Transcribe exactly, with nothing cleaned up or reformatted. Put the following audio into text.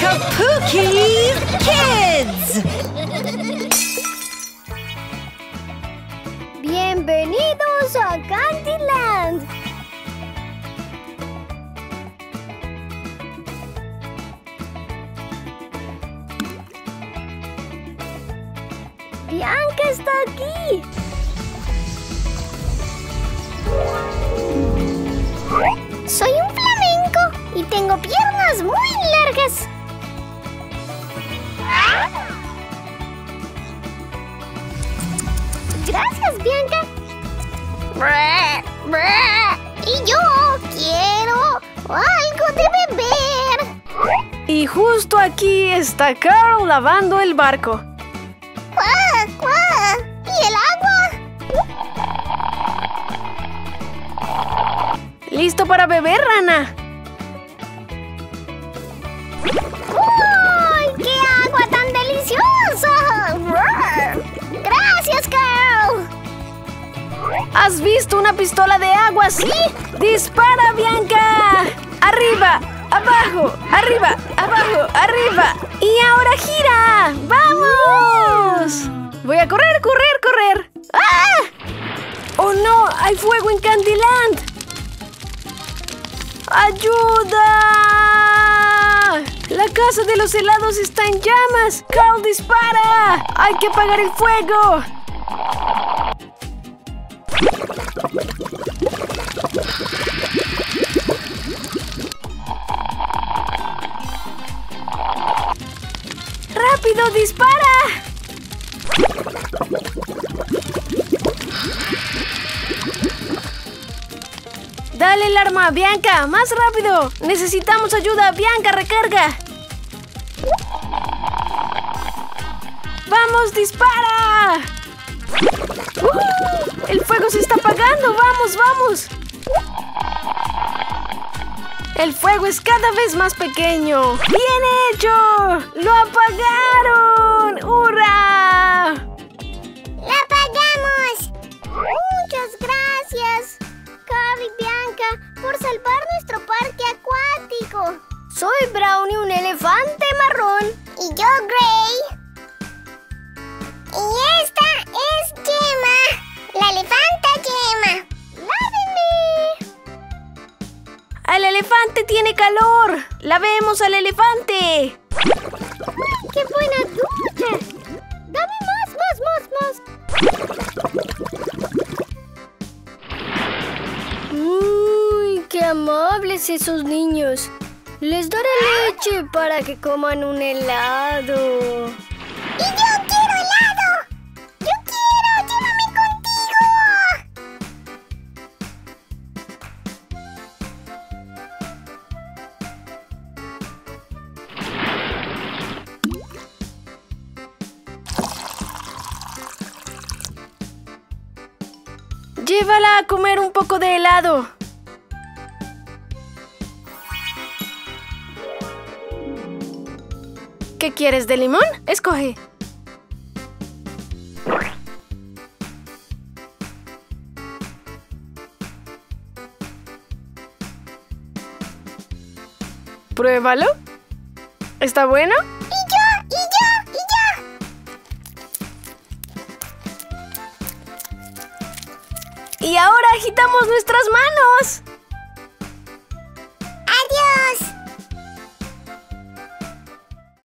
Kapuki Kids. Bienvenidos a Candyland. Bianca está aquí. Soy un flamenco y tengo piernas muy largas. Gracias, Bianca. Y yo quiero algo de beber. Y justo aquí está Carl lavando el barco. ¡Cuá, cuá! ¿Y el agua? ¡Listo para beber, rana! ¡Uy! ¡Qué agua tan deliciosa! ¡Gracias, Carl! ¿Has visto una pistola de agua así? ¡Dispara, Bianca! ¡Arriba! ¡Abajo! ¡Arriba! ¡Abajo! ¡Arriba! ¡Y ahora gira! ¡Vamos! Voy a correr, correr, correr. ¡Ah! ¡Oh, no! ¡Hay fuego en Candyland! ¡Ayuda! ¡La casa de los helados está en llamas! ¡Carl, dispara! ¡Hay que apagar el fuego! ¡Rápido, dispara! ¡Dale el arma, Bianca! ¡Más rápido! ¡Necesitamos ayuda! ¡Bianca, recarga! ¡Vamos, dispara! ¡Uh! ¡El fuego se está apagando! ¡Vamos, vamos! El fuego es cada vez más pequeño. ¡Bien hecho! ¡Lo apagaron! ¡Hurra! ¡Lo apagamos! Muchas gracias, Carl y Bianca, por salvar nuestro parque acuático. Soy Brownie, un elefante marrón. Y yo, Gray. Y esta es Yema, la elefanta Yema. ¡El elefante tiene calor! ¡Lavemos al elefante! ¡Ay, qué buena ducha! ¡Dame más, más, más, más! ¡Uy, qué amables esos niños! Les daré leche para que coman un helado. ¡Y yo quiero helado! ¡Yo quiero! ¡Llévame contigo! Llévala a comer un poco de helado. ¿Qué quieres, de limón? Escoge. Pruébalo. ¿Está bueno? Y ahora agitamos nuestras manos.